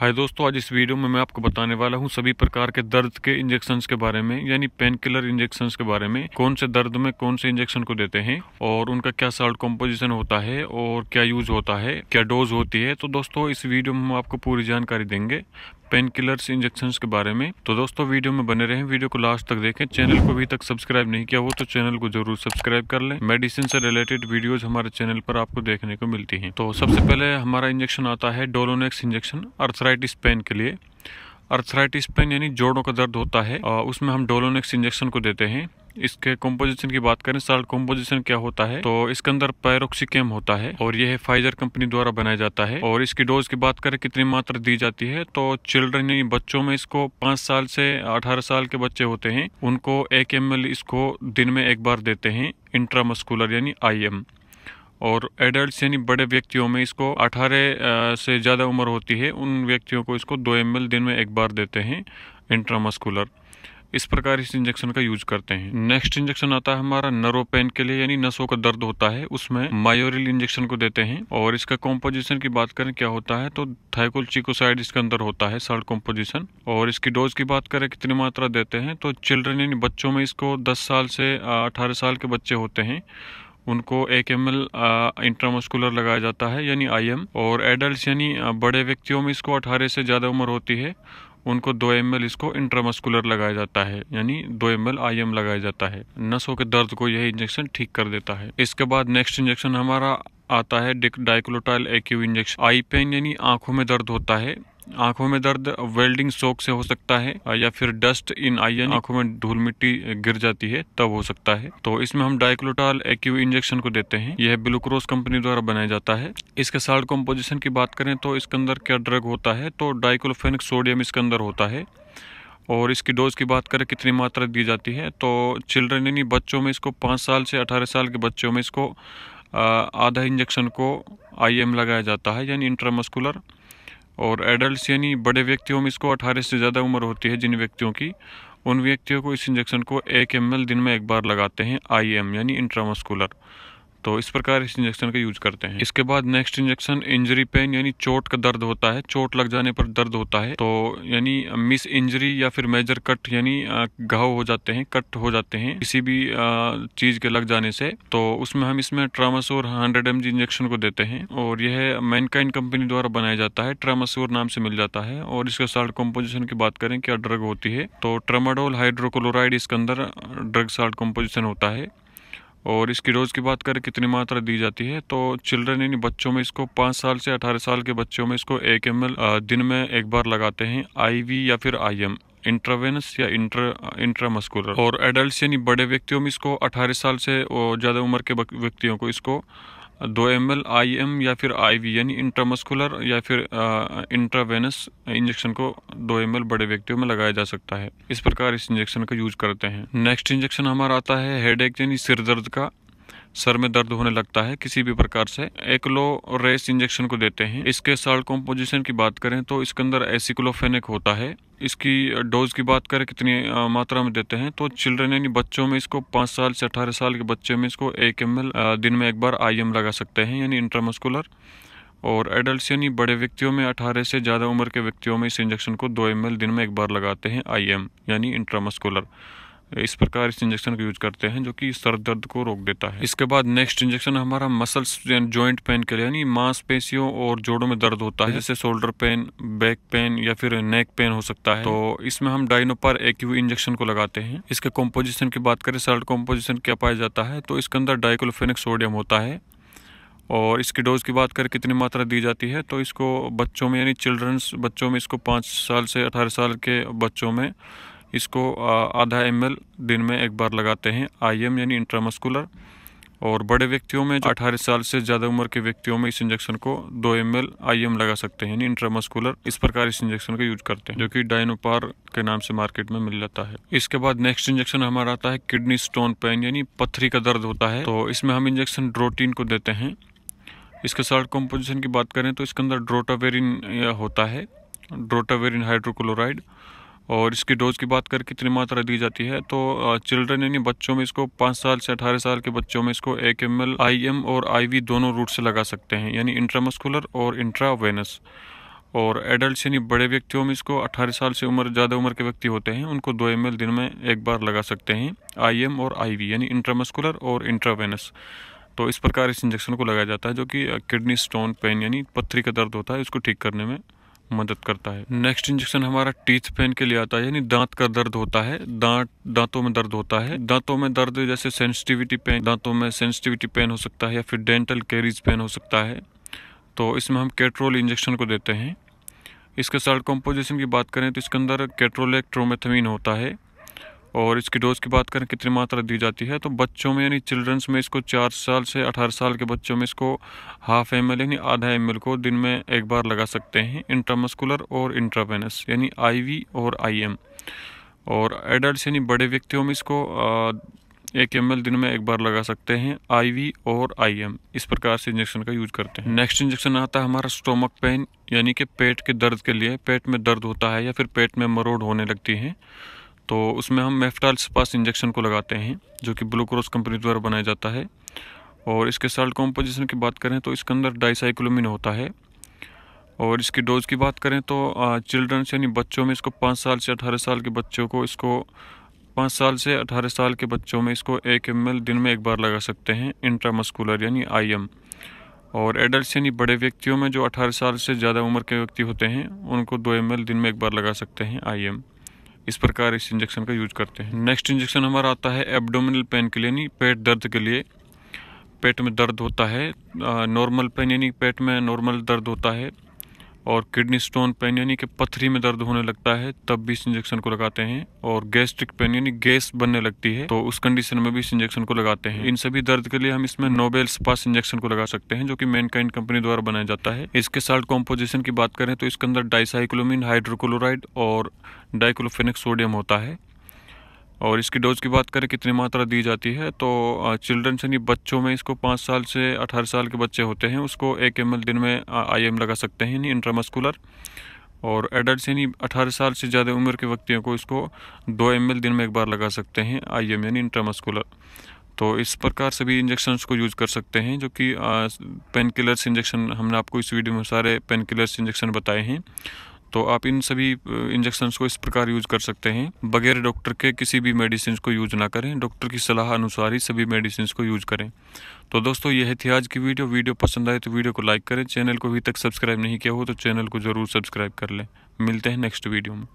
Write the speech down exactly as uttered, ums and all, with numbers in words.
हाय दोस्तों, आज इस वीडियो में मैं आपको बताने वाला हूं सभी प्रकार के दर्द के इंजेक्शंस के बारे में, यानी पेन किलर इंजेक्शंस के बारे में। कौन से दर्द में कौन से इंजेक्शन को देते हैं और उनका क्या साल्ट कंपोजिशन होता है और क्या यूज होता है, क्या डोज होती है। तो दोस्तों इस वीडियो में हम आपको पूरी जानकारी देंगे पेन किलर्स इंजेक्शंस के बारे में। तो दोस्तों वीडियो में बने रहें, वीडियो को लास्ट तक देखें। चैनल को अभी तक सब्सक्राइब नहीं किया हो तो चैनल को जरूर सब्सक्राइब कर लें। मेडिसिन से रिलेटेड वीडियोस हमारे चैनल पर आपको देखने को मिलती हैं। तो सबसे पहले हमारा इंजेक्शन आता है डोलोनेक्स इंजेक्शन, अर्थराइटिस पेन के लिए। अर्थराइटिस पेन यानी जोड़ों का दर्द होता है, उसमें हम डोलोनेक्स इंजेक्शन को देते हैं। इसके कंपोजिशन की बात करें, साल्ट कंपोजिशन क्या होता है, तो इसके अंदर पैरोक्सिकेम होता है और यह फाइजर कंपनी द्वारा बनाया जाता है। और इसकी डोज की बात करें कितनी मात्रा दी जाती है, तो चिल्ड्रन यानी बच्चों में इसको पाँच साल से अठारह साल के बच्चे होते हैं, उनको एक एम एल इसको दिन में एक बार देते हैं इंट्रामस्कुलर यानी आई एम। और एडल्ट यानी बड़े व्यक्तियों में इसको अठारह से ज़्यादा उम्र होती है, उन व्यक्तियों को इसको दो एम एल दिन में एक बार देते हैं इंट्रामस्कुलर। इस प्रकार इस इंजेक्शन का यूज करते हैं। नेक्स्ट इंजेक्शन आता है हमारा नर्व पेन के लिए, यानी नसों का दर्द होता है, उसमें मायोरिल इंजेक्शन को देते हैं। और इसका कंपोजिशन की बात करें क्या होता है, तो थाइकोलचिकोसाइड इसके अंदर होता है साल्ट कंपोजिशन। और इसकी डोज की बात करें कितनी मात्रा देते हैं, तो चिल्ड्रन यानी बच्चों में इसको दस साल से अठारह साल के बच्चे होते हैं, उनको एक एम एल इंट्रामस्कुलर लगाया जाता है यानी आई एम। और एडल्ट यानी बड़े व्यक्तियों में इसको अठारह से ज़्यादा उम्र होती है, उनको दो एम एल इसको इंट्रामस्कुलर लगाया जाता है यानी दो एम एल आई एम लगाया जाता है। नसों के दर्द को यह इंजेक्शन ठीक कर देता है। इसके बाद नेक्स्ट इंजेक्शन हमारा आता है डाइक्लोटाइल एक्यू इंजेक्शन। आई पेन यानी आंखों में दर्द होता है। आंखों में दर्द वेल्डिंग शॉक से हो सकता है या फिर डस्ट इन आई यानी आंखों में धूल मिट्टी गिर जाती है तब हो सकता है। तो इसमें हम डाइक्लोटाइल एक्यू इंजेक्शन को देते हैं। यह ब्लूक्रॉस कंपनी द्वारा बनाया जाता है। इसके साल्ट कंपोजिशन की बात करें तो इसके अंदर क्या ड्रग होता है, तो डाइक्लोफेनिक सोडियम इसके अंदर होता है। और इसकी डोज की बात करें कितनी मात्रा दी जाती है, तो चिल्ड्रन यानी बच्चों में इसको पाँच साल से अठारह साल के बच्चों में इसको आधा इंजेक्शन को आई एम लगाया जाता है यानी इंट्रामस्कुलर। और एडल्ट यानी बड़े व्यक्तियों में इसको अठारह से ज़्यादा उम्र होती है जिन व्यक्तियों की, उन व्यक्तियों को इस इंजेक्शन को एक एम एल दिन में एक बार लगाते हैं आई एम यानी इंट्रामस्कुलर। तो इस प्रकार इस इंजेक्शन का यूज करते हैं। इसके बाद नेक्स्ट इंजेक्शन इंजरी पेन यानी चोट का दर्द होता है, चोट लग जाने पर दर्द होता है। तो यानी मिस इंजरी या फिर मेजर कट यानी घाव हो जाते हैं, कट हो जाते हैं किसी भी चीज के लग जाने से, तो उसमें हम इसमें ट्रामासोर हंड्रेड एम जी इंजेक्शन को देते हैं। और यह मैनकाइंड कंपनी द्वारा बनाया जाता है, ट्रामासोर नाम से मिल जाता है। और इसका साल्ट कंपोजिशन की बात करें क्या ड्रग होती है, तो ट्रामाडोल हाइड्रोक्लोराइड इसके अंदर ड्रग साल्ट कंपोजिशन होता है। और इसकी डोज की बात करें कितनी मात्रा दी जाती है, तो चिल्ड्रन यानी बच्चों में इसको पाँच साल से अठारह साल के बच्चों में इसको एक एम एल दिन में एक बार लगाते हैं आईवी या फिर आईएम इंट्रावेनस या इंट्रा इंट्रामस्कुलर। और एडल्ट यानी बड़े व्यक्तियों में इसको अठारह साल से ज़्यादा उम्र के व्यक्तियों को इसको दो एम एल आई एम या फिर आई वी यानी इंट्रामस्कुलर या फिर इंट्रावेनस इंजेक्शन को दो एम एल बड़े व्यक्तियों में लगाया जा सकता है। इस प्रकार इस इंजेक्शन का यूज करते हैं। नेक्स्ट इंजेक्शन हमारा आता है हेडेक यानी सिर दर्द का, सर में दर्द होने लगता है किसी भी प्रकार से, एक्लोरेस इंजेक्शन को देते हैं। इसके साल्ट कंपोजिशन की बात करें तो इसके अंदर एसिक्लोफेनेक होता है। इसकी डोज की बात करें कितनी मात्रा में देते हैं, तो चिल्ड्रन यानी बच्चों में इसको पाँच साल से अठारह साल के बच्चे में इसको एक एम एल दिन में एक बार आई एम लगा सकते हैं यानी इंट्रामस्कुलर। और एडल्ट यानी बड़े व्यक्तियों में अठारह से ज़्यादा उम्र के व्यक्तियों में इस इंजेक्शन को दो एम एल दिन में एक बार लगाते हैं आई एम यानी इंट्रामस्कुलर। इस प्रकार इस इंजेक्शन का यूज करते हैं जो कि सर दर्द को रोक देता है। इसके बाद नेक्स्ट इंजेक्शन हमारा मसल्स जॉइंट पेन के लिए, यानी मांसपेशियों और जोड़ों में दर्द होता है, जैसे शोल्डर पेन, बैक पेन या फिर नेक पेन हो सकता है। तो इसमें हम डाइनापार एक्यू इंजेक्शन को लगाते हैं। इसके कंपोजिशन की बात करें, साल्ट कंपोजिशन क्या पाया जाता है, तो इसके अंदर डाइक्लोफेनिक सोडियम होता है। और इसकी डोज की बात करें कितनी मात्रा दी जाती है, तो इसको बच्चों में यानी चिल्ड्रंस बच्चों में इसको पाँच साल से अठारह साल के बच्चों में इसको आधा एम एल दिन में एक बार लगाते हैं आईएम यानी इंट्रामस्कुलर। और बड़े व्यक्तियों में अठारह साल से ज़्यादा उम्र के व्यक्तियों में इस इंजेक्शन को दो एम एल आईएम लगा सकते हैं यानी इंट्रामस्कुलर। इस प्रकार इस इंजेक्शन का यूज करते हैं जो कि डाइनापार के नाम से मार्केट में मिल जाता है। इसके बाद नेक्स्ट इंजेक्शन हमारा आता है किडनी स्टोन पेन यानी पत्थरी का दर्द होता है। तो इसमें हम इंजेक्शन ड्रोटिन को देते हैं। इसके साल्ट कंपोजिशन की बात करें तो इसके अंदर ड्रोटावेरिन होता है, ड्रोटावेरिन हाइड्रोक्लोराइड। और इसकी डोज की बात करें कितनी मात्रा दी जाती है, तो चिल्ड्रन यानी बच्चों में इसको पाँच साल से अठारह साल के बच्चों में इसको एक एम एल आई एम और आई वी दोनों रूट से लगा सकते हैं यानी इंट्रामस्कुलर और इंट्रावेनस। और एडल्ट यानी बड़े व्यक्तियों में इसको अठारह साल से उम्र ज़्यादा उम्र के व्यक्ति होते हैं, उनको दो एम एल दिन में एक बार लगा सकते हैं आई एम और आई वी यानी इंट्रामस्कुलर और इंट्रावेनस। तो इस प्रकार इस इंजेक्शन को लगाया जाता है जो कि किडनी स्टोन पेन यानी पथरी का दर्द होता है उसको ठीक करने में मदद करता है। नेक्स्ट इंजेक्शन हमारा टीथ पेन के लिए आता है यानी दांत का दर्द होता है, दांत दांतों में दर्द होता है। दांतों में दर्द जैसे सेंसिटिविटी पेन, दांतों में सेंसिटिविटी पेन हो सकता है या फिर डेंटल कैरीज पेन हो सकता है। तो इसमें हम केटरोल इंजेक्शन को देते हैं। इसके साथ कंपोजिशन की बात करें तो इसके अंदर केटरोलेक ट्रोमेथमीन होता है और इसकी डोज की बात करें कितनी मात्रा दी जाती है तो बच्चों में यानी चिल्ड्रंस में इसको चार साल से अठारह साल के बच्चों में इसको हाफ एम एल यानी आधा एम एल को दिन में एक बार लगा सकते हैं इंट्रामस्कुलर और इंट्रावेनस यानी आई वी और आई एम। और एडल्ट यानी बड़े व्यक्तियों में इसको एक एम एल दिन में एक बार लगा सकते हैं आई वी और आई एम। इस प्रकार से इंजेक्शन का यूज करते हैं। नेक्स्ट इंजेक्शन आता है हमारा स्टोमक पेन यानी कि पेट के दर्द के लिए। पेट में दर्द होता है या फिर पेट में मरोड़ होने लगती है तो उसमें हम मेफ्टाल स्पास इंजेक्शन को लगाते हैं जो कि ब्लूक्रॉस कंपनी द्वारा बनाया जाता है। और इसके साल्ट कॉम्पोजिशन की बात करें तो इसके अंदर डाइसाइक्लोमिन होता है और इसकी डोज की बात करें तो चिल्ड्रंस यानी बच्चों में इसको पाँच साल से अठारह साल के बच्चों को इसको पाँच साल से अठारह साल के बच्चों में इसको एक एम एल दिन में एक बार लगा सकते हैं इंट्रामस्कुलर यानी आई एम। और एडल्ट यानी बड़े व्यक्तियों में जो अठारह साल से ज़्यादा उम्र के व्यक्ति होते हैं उनको दो एम एल दिन में एक बार लगा सकते हैं आई एम। इस प्रकार इस इंजेक्शन का यूज करते हैं। नेक्स्ट इंजेक्शन हमारा आता है एब्डोमिनल पेन के लिए यानी पेट दर्द के लिए। पेट में दर्द होता है, नॉर्मल पेन यानी पेट में नॉर्मल दर्द होता है और किडनी स्टोन पेन यानी कि पथरी में दर्द होने लगता है तब भी इस इंजेक्शन को लगाते हैं। और गैस्ट्रिक पेन यानी गैस बनने लगती है तो उस कंडीशन में भी इस इंजेक्शन को लगाते हैं। इन सभी दर्द के लिए हम इसमें नोबेल स्पास इंजेक्शन को लगा सकते हैं जो कि मैनकाइंड कंपनी द्वारा बनाया जाता है। इसके साल्ट कॉम्पोजिशन की बात करें तो इसके अंदर डाइसाइक्लोमिन हाइड्रोक्लोराइड और डाइक्लोफेनेक सोडियम होता है। और इसकी डोज की बात करें कितनी मात्रा दी जाती है तो चिल्ड्रन यानी बच्चों में इसको पाँच साल से अठारह साल के बच्चे होते हैं उसको एक एम एल दिन में आई एम लगा सकते हैं यानी इंट्रामस्कुलर। और एडल्ट यानी अठारह साल से ज़्यादा उम्र के व्यक्तियों को इसको दो एम एल दिन में एक बार लगा सकते हैं आई एम यानी इंट्रामस्कुलर। तो इस प्रकार सभी इंजेक्शन्स को यूज़ कर सकते हैं जो कि पेन किलर्स इंजेक्शन हमने आपको इस वीडियो में सारे पेन किलर्स इंजेक्शन बताए हैं। तो आप इन सभी इंजेक्शन्स को इस प्रकार यूज़ कर सकते हैं। बगैर डॉक्टर के किसी भी मेडिसिन को यूज़ ना करें, डॉक्टर की सलाह अनुसार ही सभी मेडिसिन को यूज़ करें। तो दोस्तों यह थी आज की वीडियो। वीडियो पसंद आए तो वीडियो को लाइक करें। चैनल को अभी तक सब्सक्राइब नहीं किया हो तो चैनल को ज़रूर सब्सक्राइब कर लें। मिलते हैं नेक्स्ट वीडियो में।